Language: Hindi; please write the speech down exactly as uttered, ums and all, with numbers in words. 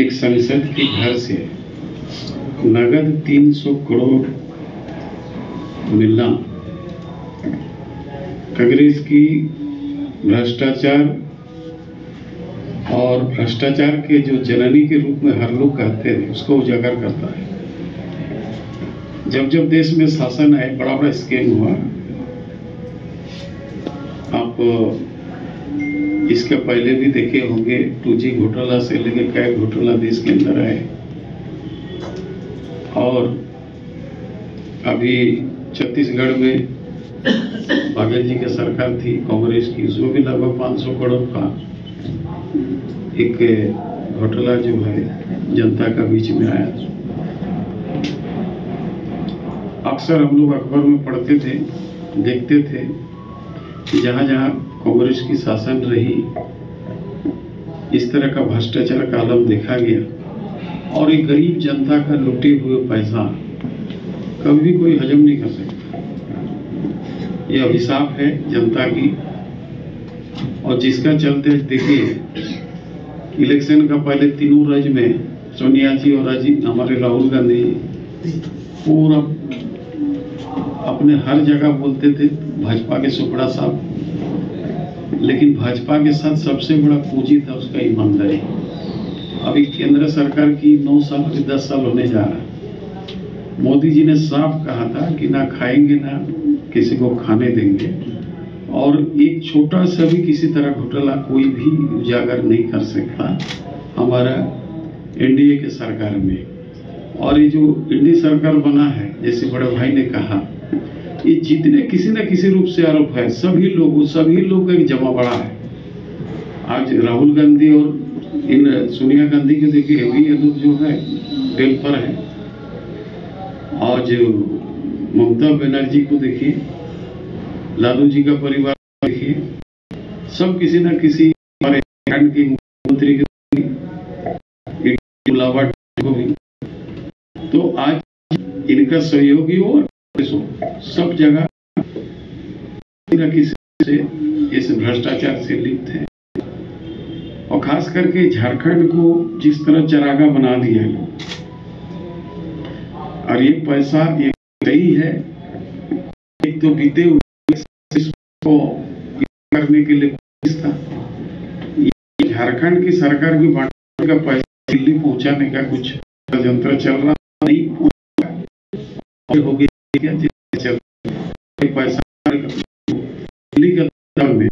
एक संसद के घर से नगद तीन सौ करोड़ मिलना कांग्रेस की भ्रष्टाचार और भ्रष्टाचार के जो जननी के रूप में हर लोग कहते हैं उसको उजागर करता है। जब जब देश में शासन आए बड़ा बड़ा स्कैम हुआ। आप इसके पहले भी देखे होंगे टू जी घोटाला से लेके कई घोटाला देश के अंदर आए और अभी छत्तीसगढ़ में बागेल जी की सरकार थी कांग्रेस की, उसमें भी लगभग पाँच सौ करोड़ का एक घोटाला जो है जनता का बीच में आया। अक्सर हम लोग अखबार में पढ़ते थे, देखते थे कि जहाँ जहाँ कांग्रेस की शासन रही इस तरह का भ्रष्टाचार का आलम देखा गया और एक गरीब जनता का लुटे हुए पैसा कभी भी कोई हजम नहीं कर सकता। यह अभिशाप है जनता की और जिसका चलते देखिए इलेक्शन का पहले तीनों राज्य में सोनिया जी और राजीव हमारे राहुल गांधी पूरा अपने हर जगह बोलते थे भाजपा के सुपड़ा साहब, लेकिन भाजपा के साथ सबसे बड़ा पूंजी था उसका ईमानदारी। अभी केंद्र सरकार की नौ साल से दस साल होने जा रहा है। मोदी जी ने साफ कहा था कि ना खाएंगे ना किसी को खाने देंगे और एक छोटा सा भी किसी तरह घोटाला कोई भी उजागर नहीं कर सकता हमारा एन डी ए के सरकार में। और ये जो एन डी ए सरकार बना है जैसे बड़े भाई ने कहा ये जितने किसी न किसी रूप से आरोप है सभी लोगों सभी लोग का जमा बड़ा है। आज राहुल गांधी और इन सोनिया गांधी के देखिए भी ये लोग जो है बेल पर है। आज ममता बनर्जी को देखिए, लालू जी का परिवार देखिए, सब किसी न किसी हमारे झारखंड के मुख्यमंत्री को भी तो आज इनका सहयोगी और सब जगह किसी से इस भ्रष्टाचार से लिप्त है। और खास करके झारखंड को जिस तरह चरागा बना दिया है और ये पैसा ये सही है। एक तो बीते हुए को करने के लिए था, झारखंड की सरकार की बांटने का पैसा दिल्ली पहुंचाने का कुछ यंत्र चल रहा नहीं होगी पैसा दिल्ली के में